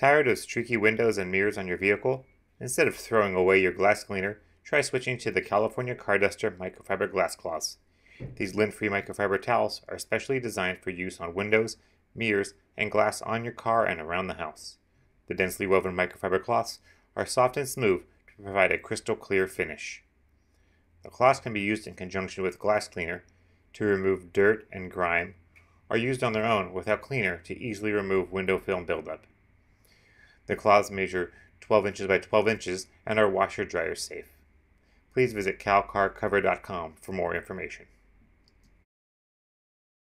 Tired of streaky windows and mirrors on your vehicle? Instead of throwing away your glass cleaner, try switching to the California Car Duster microfiber glass cloths. These lint-free microfiber towels are specially designed for use on windows, mirrors, and glass on your car and around the house. The densely woven microfiber cloths are soft and smooth to provide a crystal clear finish. The cloths can be used in conjunction with glass cleaner to remove dirt and grime, or used on their own without cleaner to easily remove window film buildup. The cloths measure 12 inches by 12 inches and are washer dryer safe. Please visit calcarcover.com for more information.